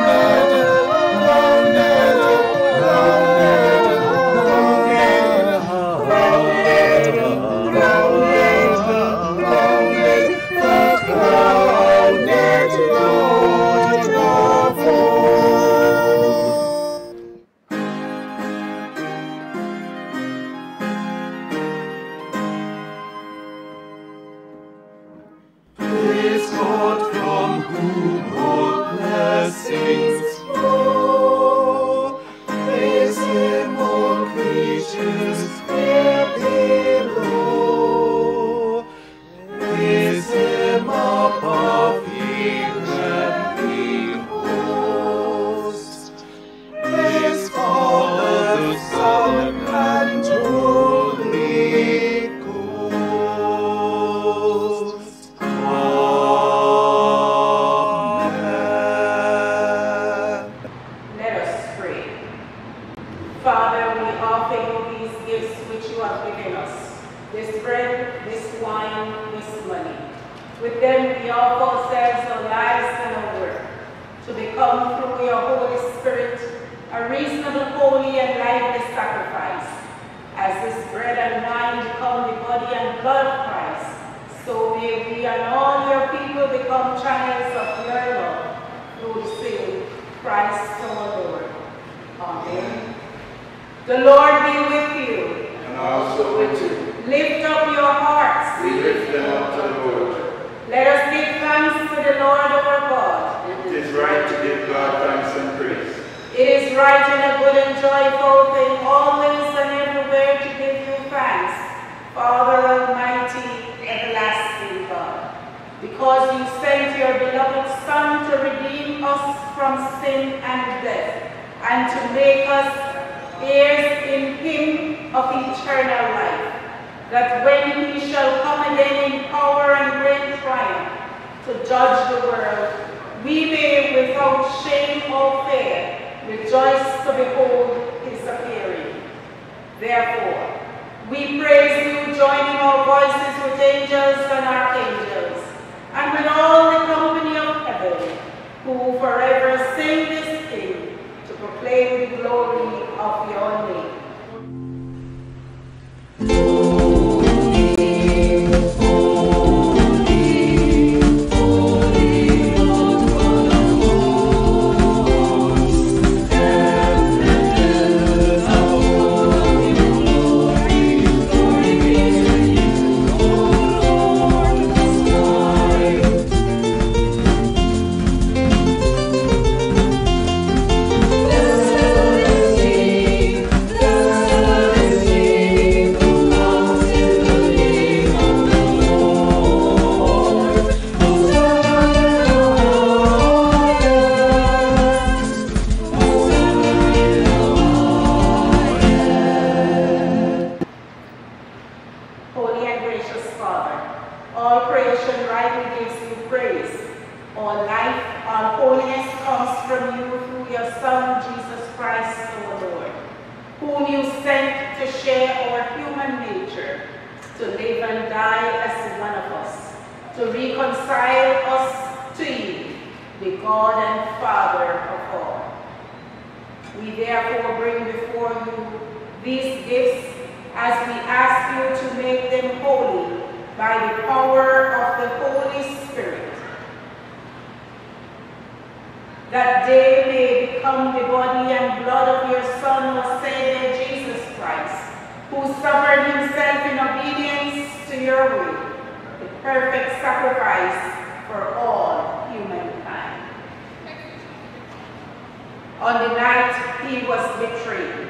On the night he was betrayed,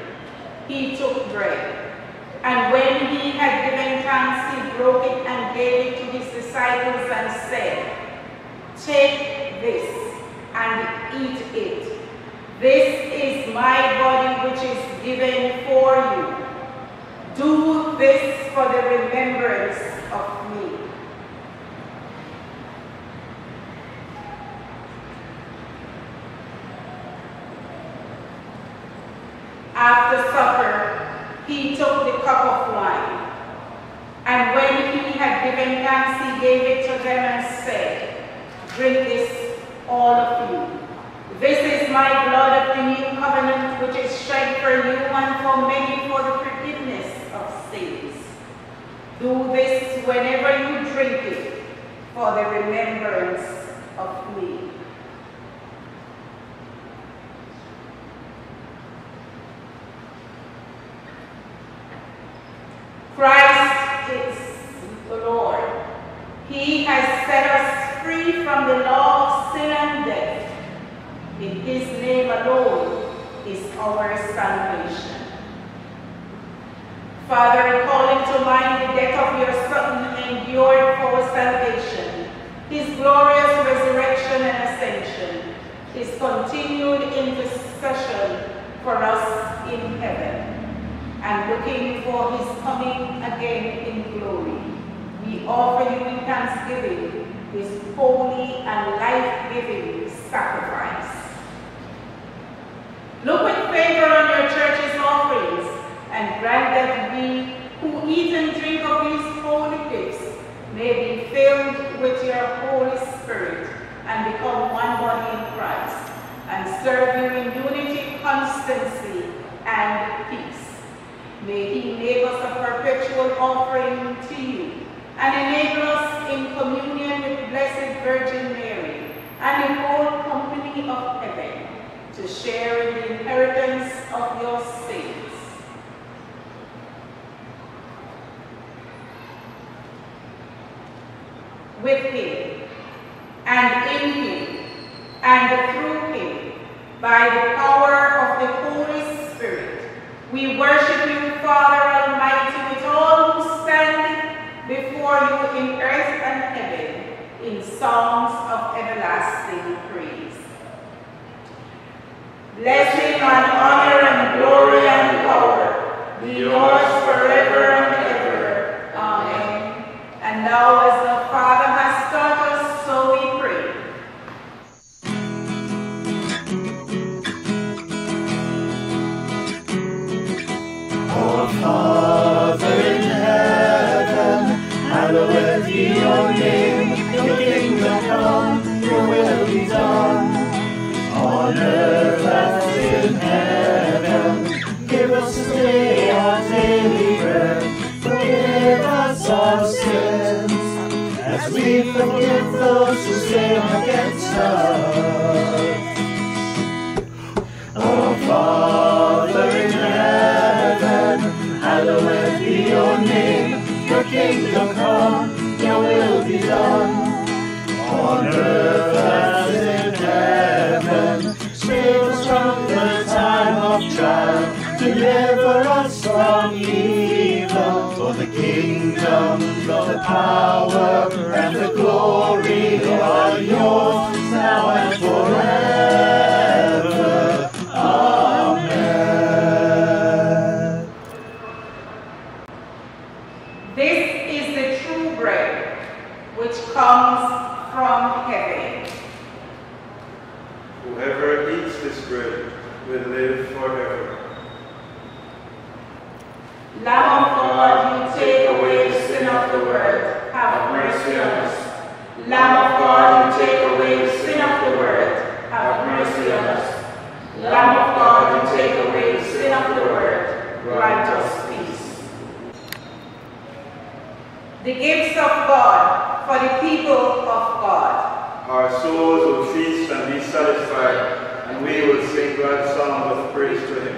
he took bread, and when he had given thanks, he broke it and gave it to his disciples and said, "Take this and eat it. This is my body which is given for you. Do this for the remembrance of me." After supper, he took the cup of wine, and when he had given thanks, he gave it to them and said, "Drink this, all of you. This is my blood of the new covenant, which is shed for you and for many for the forgiveness of sins. Do this whenever you drink it, for the remembrance of me." Christ is the Lord. He has set us free from the law of sin and death. In his name alone is our salvation. Father, calling to mind the death of your Son endured for salvation, his glorious resurrection and ascension, his continued intercession for us in heaven, and looking for his coming again in glory, we offer you in thanksgiving this holy and life-giving sacrifice. Look with favor on your church's offerings and grant that we who eat and drink of these holy gifts may be filled with your Holy Spirit and become one body in Christ, and serve you in unity, constancy, and peace. May he make us a perpetual offering to you, and enable us in communion with Blessed Virgin Mary and in all company of heaven to share in the inheritance of your saints. With him, and in him, and through him, by the power of the Holy Spirit, we worship you, Father Almighty, with all who stand before you in earth and heaven, in songs of everlasting praise. Blessing and honor and glory and power be yours forever and ever. Amen. And now, as the Father has taught us, so we pray. Father in heaven, hallowed be your name, your kingdom come, your will be done, on earth as in heaven. Give us today our daily bread, forgive us our sins, as we forgive those who sin against us. Oh, Father in heaven, hallowed be your name, your kingdom come, your will be done, on earth as in heaven. Save us from the time of trial, deliver us from evil. For the kingdom, the power, and the glory are yours, now and forever. Comes from heaven. Whoever eats this bread will live forever. Lamb of God, you take away the sin of the world, have mercy on us. Lamb of God, you take away the sin of the world, have mercy on us. Lamb of God, you take away the sin of the world, grant us peace. The gifts of God for the people of God. Our souls will feast and be satisfied, and we will sing glad songs of praise to him.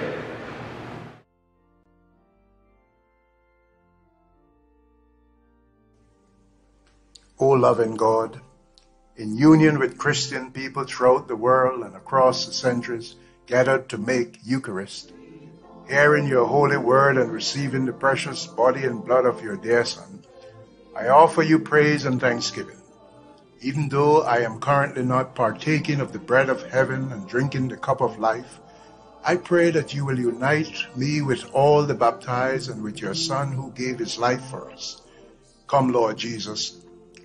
O loving God, in union with Christian people throughout the world and across the centuries, gathered to make Eucharist, hearing your holy word and receiving the precious body and blood of your dear Son, I offer you praise and thanksgiving, even though I am currently not partaking of the bread of heaven and drinking the cup of life. I pray that you will unite me with all the baptized and with your Son who gave his life for us. Come, Lord Jesus,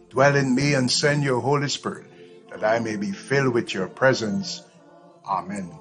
dwell in me and send your Holy Spirit, that I may be filled with your presence. Amen.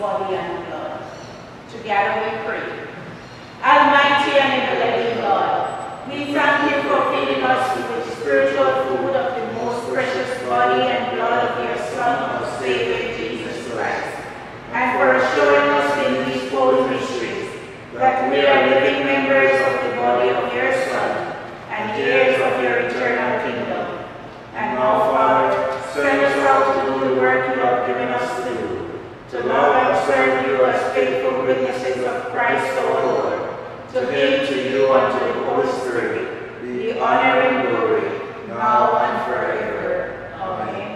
body and blood. Together we pray. Almighty and ever-living God, we thank you for feeding us with spiritual food of the most precious body and blood of your Son, our Savior, Jesus Christ, and for assuring us in these holy mysteries that we are living members of the body of your Son and heirs of your eternal kingdom. And now, Father, send us out to do the work you have given us to do, to love and serve you as faithful witnesses of Christ our Lord, to give to you and to the Holy Spirit the honor and glory, now and forever. Amen.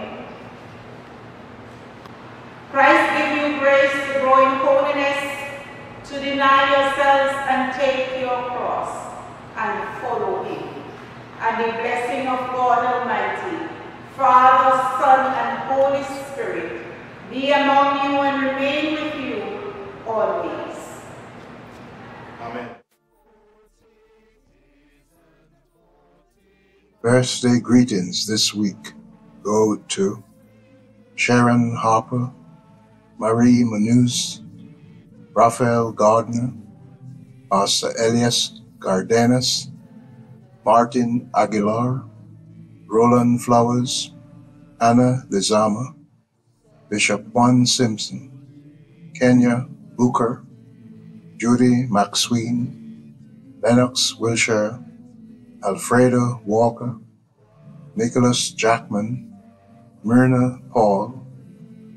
Christ give you grace to grow in holiness, to deny yourselves and take your cross, and follow him. And the blessing of God Almighty, Father, Son, and Holy Spirit, be among you and remain with you always. Amen. Birthday greetings this week go to Sharon Harper, Marie Manus, Raphael Gardner, Pastor Elias Cardenas, Martin Aguilar, Roland Flowers, Anna Lizama, Bishop Juan Simpson, Kenya Booker, Judy McSween, Lennox Wilshire, Alfredo Walker, Nicholas Jackman, Myrna Paul,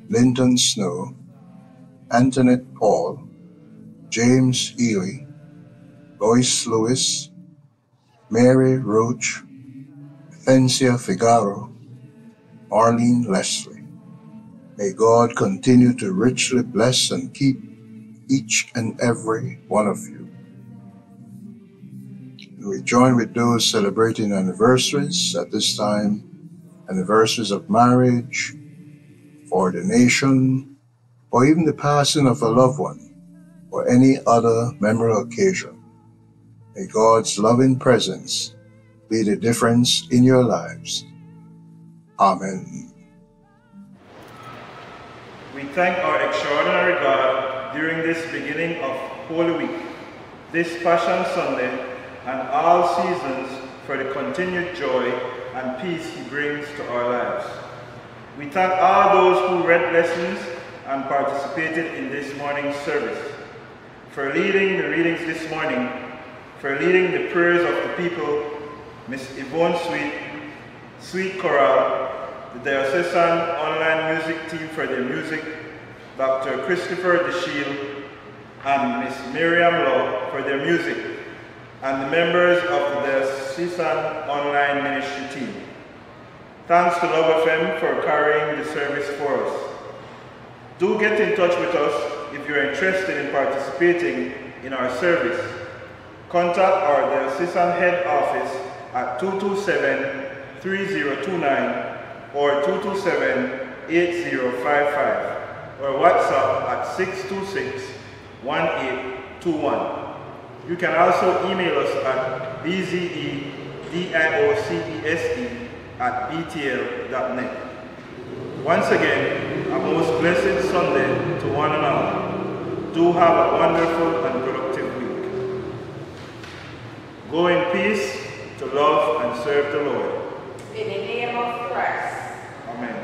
Linton Snow, Antoinette Paul, James Ely, Lois Lewis, Mary Roach, Thencia Figaro, Arlene Leslie. May God continue to richly bless and keep each and every one of you. And we join with those celebrating anniversaries at this time, anniversaries of marriage, ordination, or even the passing of a loved one, or any other memorable occasion. May God's loving presence be the difference in your lives. Amen. We thank our extraordinary God during this beginning of Holy Week, this Passion Sunday, and all seasons for the continued joy and peace he brings to our lives. We thank all those who read lessons and participated in this morning's service, for leading the readings this morning, for leading the prayers of the people, Miss Yvonne Sweet, Sweet Corral, the Diocesan Online Music Team for their music, Doctor Christopher DeShield and Miss Miriam Law for their music, and the members of the Diocesan Online Ministry Team. Thanks to Love F M for carrying the service for us. Do get in touch with us if you're interested in participating in our service. Contact our Diocesan Head Office at two two seven, three zero two nine or two two seven, eight zero five five, or WhatsApp at six two six, one eight two one. You can also email us at b z e d i o c e s e at b t l dot net. Once again, a most blessed Sunday to one and all. Do have a wonderful and productive week. Go in peace to love and serve the Lord. In the name of Christ. Amen.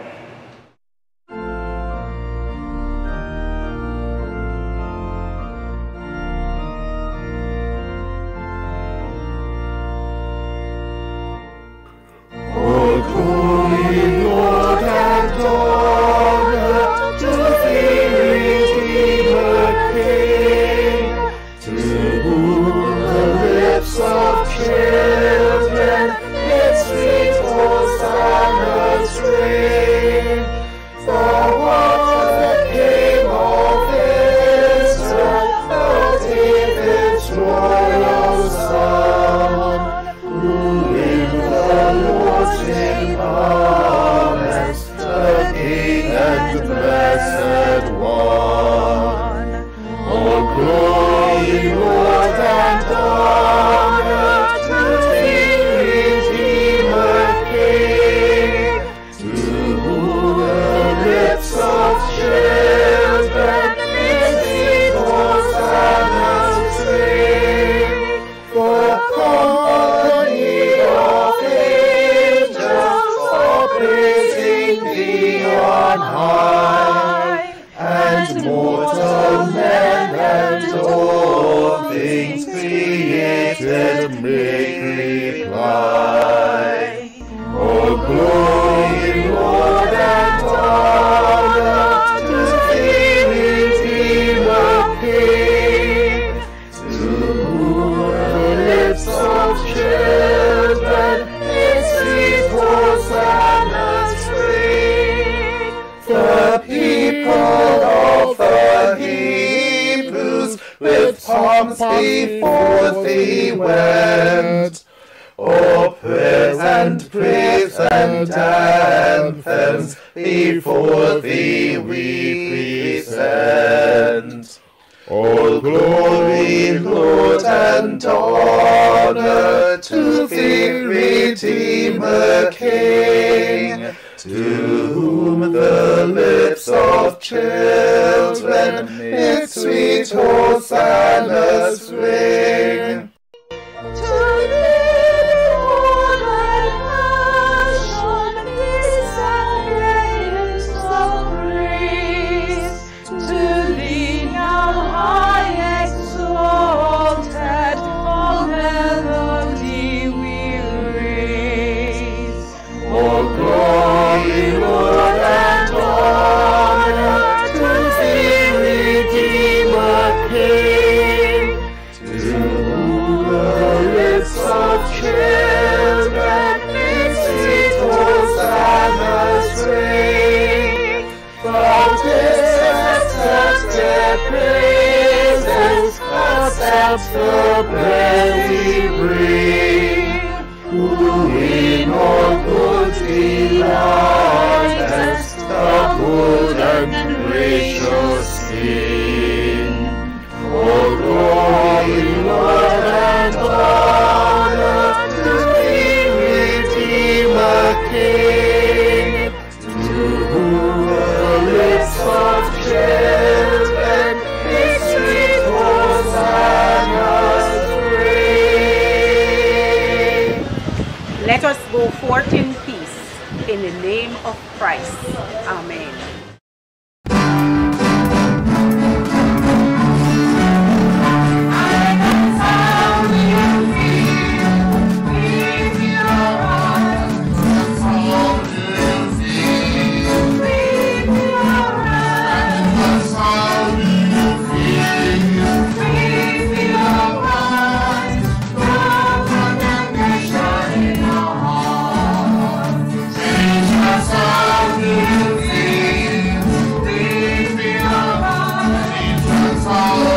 Sweet Hosanna, should make reply, "O glory, Lord, and honor to Thee, Redeemer King, to whom the lips of children his sweet hosannas spring." The people of the Hebrews with palms before Thee went, O prayers and praise and anthems before Thee we present. All glory, Lord, and honor to Thee, Redeemer King, to whom the lips of children its sweet hosannas ring. The bread we bring, who in all good delight us the good and gracious King. O glory, Lord, and honor to Thee, Redeemer King, to whom the lips of children let us go forth in peace, in the name of Christ. Amen. Oh,